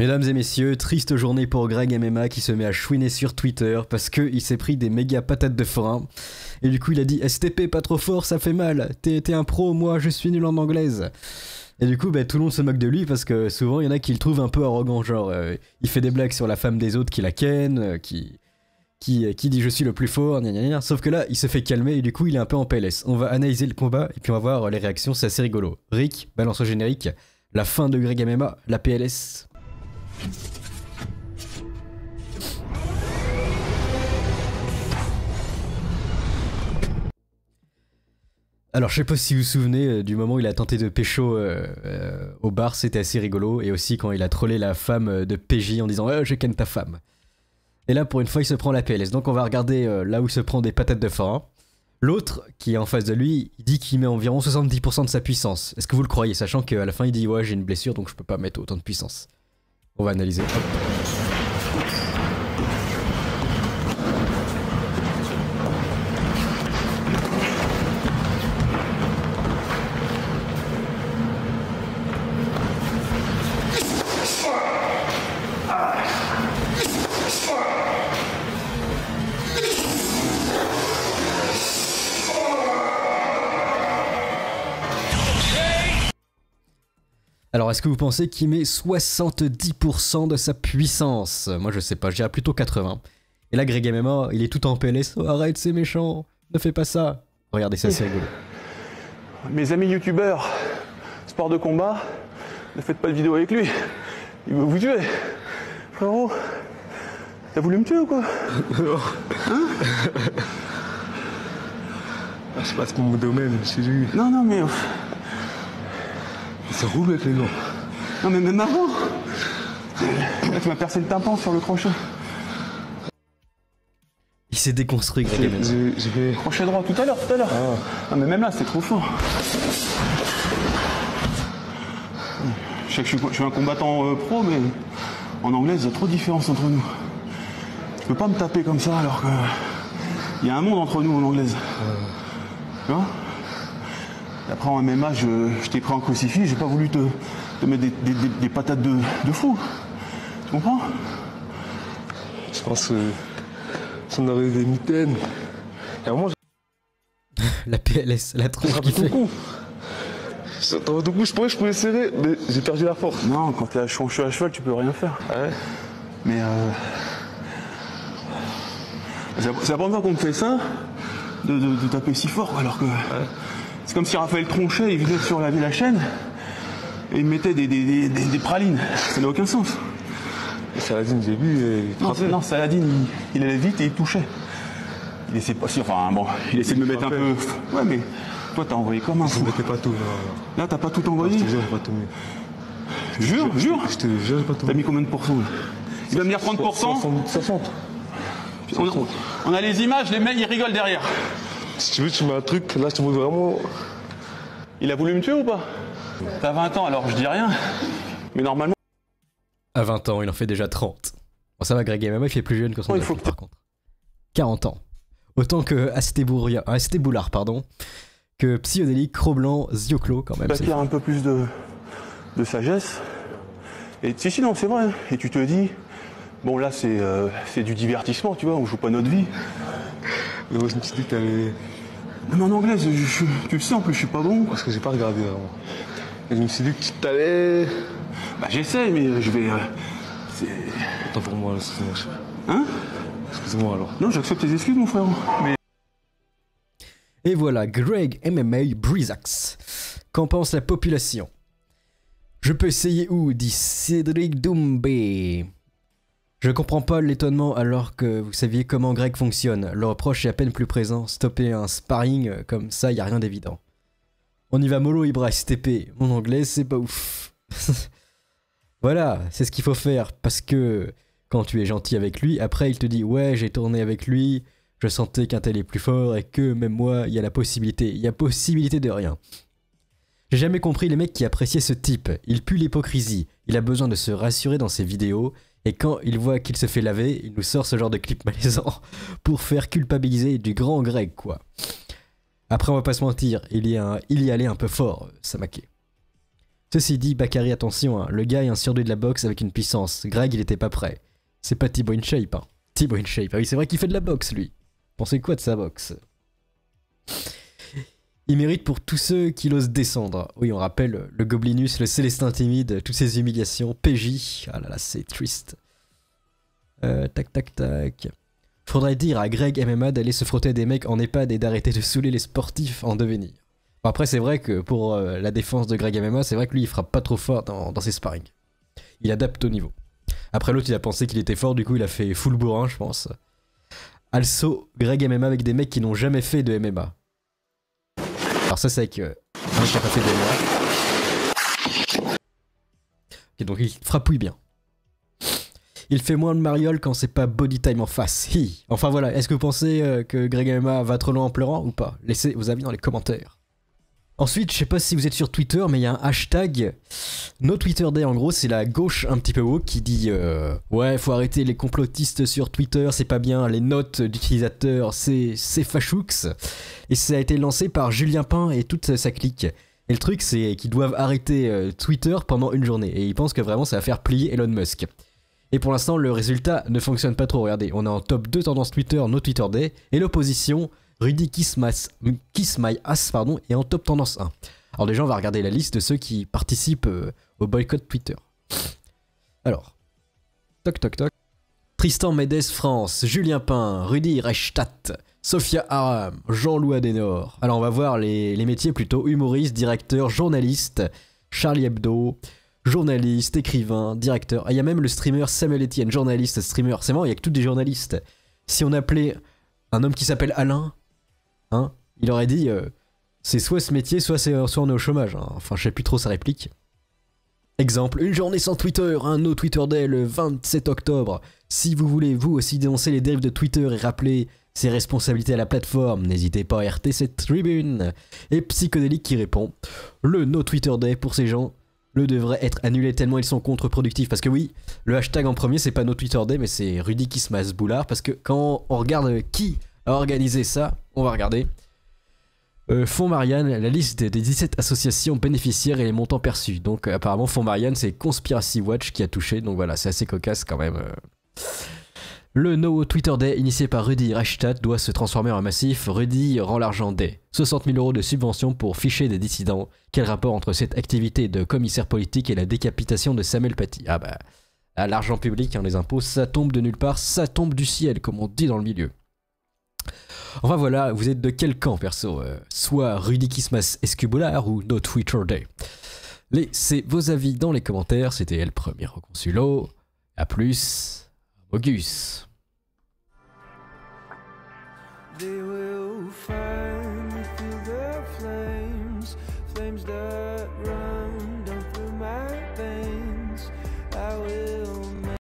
Mesdames et messieurs, triste journée pour Greg MMA qui se met à chouiner sur Twitter parce qu'il s'est pris des méga patates de forain. Et du coup il a dit STP pas trop fort, ça fait mal, t'es un pro, moi je suis nul en anglaise. Et du coup bah, tout le monde se moque de lui parce que souvent il y en a qui le trouvent un peu arrogant, genre il fait des blagues sur la femme des autres qui la ken, qui dit je suis le plus fort, gna gna gna. Sauf que là il se fait calmer et du coup il est un peu en PLS. On va analyser le combat et puis on va voir les réactions, c'est assez rigolo. Rick, balance au générique, la fin de Greg MMA, la PLS. Alors je sais pas si vous vous souvenez du moment où il a tenté de pécho au bar, c'était assez rigolo, et aussi quand il a trollé la femme de PJ en disant je ken ta femme. Et là pour une fois il se prend la PLS, donc on va regarder là où il se prend des patates de forain. L'autre qui est en face de lui, il dit qu'il met environ 70% de sa puissance. Est-ce que vous le croyez, sachant qu'à la fin il dit ouais j'ai une blessure donc je peux pas mettre autant de puissance. On va analyser. Hop. Alors est-ce que vous pensez qu'il met 70% de sa puissance? Moi je sais pas, je dirais plutôt 80. Et là Greg MMA, il est tout en PLS, oh, arrête c'est méchant, ne fais pas ça. Regardez ça, c'est rigolo. Mes amis youtubeurs, sport de combat, ne faites pas de vidéo avec lui, il veut vous tuer. Frérot, t'as voulu me tuer ou quoi? Hein? C'est pas mon domaine, c'est lui. Non, non mais... Ça roule avec les gants. Non mais même avant. Là, tu m'as percé le tympan sur le crochet. Il s'est déconstruit Greg MMA. J'ai fait crochet droit tout à l'heure. Ah. Non mais même là c'était trop fort. Je sais que je suis un combattant pro mais en anglais il y a trop de différence entre nous. Tu peux pas me taper comme ça alors que... Il y a un monde entre nous en anglaise. Tu vois ? Après en MMA, je t'ai pris en crucifix, j'ai pas voulu te mettre des patates de fou. Tu comprends? Je pense qu'on aurait des mitaines. Et à un moment, la PLS, la tronche qui fait. Du coup, je pourrais, je pouvais serrer, mais j'ai perdu la force. Non, quand t'es à cheval, tu peux rien faire. Ah ouais. Mais c'est la première fois qu'on me fait ça, de taper si fort, alors que... Ouais. C'est comme si Raphaël Tronchet, il venait sur la chaîne et il mettait des pralines. Ça n'a aucun sens. Saladin, j'ai vu. Non, Saladin, il allait vite et il touchait. Il essayait pas. Enfin, bon, il essayait de me mettre un peu. Ouais, mais toi, t'as envoyé comme un fou. Je pas tout. Là, t'as pas tout envoyé. Je te jure, j'ai pas tout mis. Jure. Je te jure, j'ai pas tout mis. T'as mis combien de pourcents? Il va me dire 30%. 60. On a les images, les mecs, ils rigolent derrière. Si tu veux, tu mets un truc, là, je te montre vraiment... Il a voulu me tuer ou pas? T'as 20 ans, alors je dis rien. Mais normalement... À 20 ans, il en fait déjà 30. Bon, ça va, Greg MMA, il fait plus jeune que son âge, par contre. 40 ans. Autant que Astéboulard, pardon, que Psychodélique, Cro-Blanc, Zioclo, quand même. Peut-être qu'il y a un peu plus de sagesse. Et si, non, c'est vrai. Et tu te dis... Bon, là, c'est du divertissement, tu vois, on joue pas notre vie. Mais moi, je me suis dit que t'allais... Mais en anglais, tu le sais, en plus, je suis pas bon. Parce que j'ai pas regardé, vraiment. Et je me suis dit que tu t'allais... Bah, j'essaie, mais je vais... Attends pour moi, excuse-moi. Hein? Excuse-moi, alors. Non, j'accepte tes excuses, mon frère. Mais... Et voilà, Greg MMA Brisax. Qu'en pense la population? Je peux essayer où? Dit Cédric Doumbé. Je comprends pas l'étonnement alors que vous saviez comment Greg fonctionne. Le reproche est à peine plus présent. Stopper un sparring comme ça, y a rien d'évident. On y va mollo, Ibra, STP. Mon anglais, c'est pas ouf. Voilà, c'est ce qu'il faut faire. Parce que quand tu es gentil avec lui, après il te dit « Ouais, j'ai tourné avec lui, je sentais qu'un tel est plus fort et que même moi, il y a la possibilité. Il y a possibilité de rien. » J'ai jamais compris les mecs qui appréciaient ce type. Il pue l'hypocrisie. Il a besoin de se rassurer dans ses vidéos. Et quand il voit qu'il se fait laver, il nous sort ce genre de clip malaisant pour faire culpabiliser du grand Greg, quoi. Après, on va pas se mentir, il y allait un peu fort, ça maquait. Ceci dit, Bakary, attention, hein, le gars est un surdoué de la boxe avec une puissance. Greg, il était pas prêt. C'est pas Thibaut InShape, hein. Thibaut InShape, ah oui, c'est vrai qu'il fait de la boxe, lui. Pensez quoi de sa boxe? Il mérite pour tous ceux qui l'osent descendre. Oui, on rappelle le Goblinus, le Célestin Timide, toutes ces humiliations, PJ. Ah là là, c'est triste. Tac, tac, tac. Faudrait dire à Greg MMA d'aller se frotter à des mecs en EHPAD et d'arrêter de saouler les sportifs en devenir. Bon, après, c'est vrai que pour la défense de Greg MMA, c'est vrai que lui, il frappe pas trop fort dans ses sparring. Il adapte au niveau. Après, l'autre, il a pensé qu'il était fort, du coup, il a fait full bourrin, je pense. Also, Greg MMA avec des mecs qui n'ont jamais fait de MMA. Alors ça, c'est avec un qui a pas fait de MMA. Ok, donc il frapouille bien. Il fait moins de mariole quand c'est pas body time en face. Hi. Enfin voilà, est-ce que vous pensez que Greg MMA va trop loin en pleurant ou pas? Laissez vos avis dans les commentaires. Ensuite, je sais pas si vous êtes sur Twitter, mais il y a un hashtag No Twitter Day. En gros, c'est la gauche un petit peu woke qui dit ouais, faut arrêter les complotistes sur Twitter, c'est pas bien, les notes d'utilisateurs, c'est fachoux. Et ça a été lancé par Julien Pain et toute sa clique. Et le truc, c'est qu'ils doivent arrêter Twitter pendant une journée. Et ils pensent que vraiment ça va faire plier Elon Musk. Et pour l'instant, le résultat ne fonctionne pas trop. Regardez, on est en top 2 tendance Twitter, No Twitter Day, et l'opposition, Rudy Kiss My Ass, pardon, est en top tendance 1. Alors déjà, on va regarder la liste de ceux qui participent au boycott Twitter. Alors, toc toc toc. Tristan Médès France, Julien Pain, Rudy Reichstadt, Sophia Aram, Jean-Louis Denor. Alors on va voir les métiers plutôt humoriste, directeur, journaliste, Charlie Hebdo... journaliste, écrivain, directeur. Ah, il y a même le streamer Samuel Etienne, journaliste, streamer. C'est marrant, il y a que tous des journalistes. Si on appelait un homme qui s'appelle Alain, hein, il aurait dit c'est soit ce métier, soit on est au chômage. Hein. Enfin, je sais plus trop sa réplique. Exemple, une journée sans Twitter, un No Twitter Day le 27 octobre. Si vous voulez, vous aussi, dénoncer les dérives de Twitter et rappeler ses responsabilités à la plateforme, n'hésitez pas à RT cette tribune. Et Psychodélique qui répond, le No Twitter Day pour ces gens devrait être annulé tellement ils sont contre-productifs. Parce que oui, le hashtag en premier, c'est pas No Twitter Day, mais c'est Rudy qui se masse boulard. Parce que quand on regarde qui a organisé ça, on va regarder Fonds Marianne, la liste des 17 associations bénéficiaires et les montants perçus. Donc apparemment Fonds Marianne, c'est Conspiracy Watch qui a touché. Donc voilà, c'est assez cocasse quand même. Le No Twitter Day initié par Rudy Reichstadt doit se transformer en massif. Rudy rend l'argent des 60 000 € de subvention pour ficher des dissidents. Quel rapport entre cette activité de commissaire politique et la décapitation de Samuel Paty? Ah bah, à l'argent public, hein, les impôts, ça tombe de nulle part, ça tombe du ciel, comme on dit dans le milieu. Enfin voilà, vous êtes de quel camp perso? Soit Rudy Kismas Escuboulard ou No Twitter Day. Laissez vos avis dans les commentaires, c'était El Premier Consulo. A plus August. They will find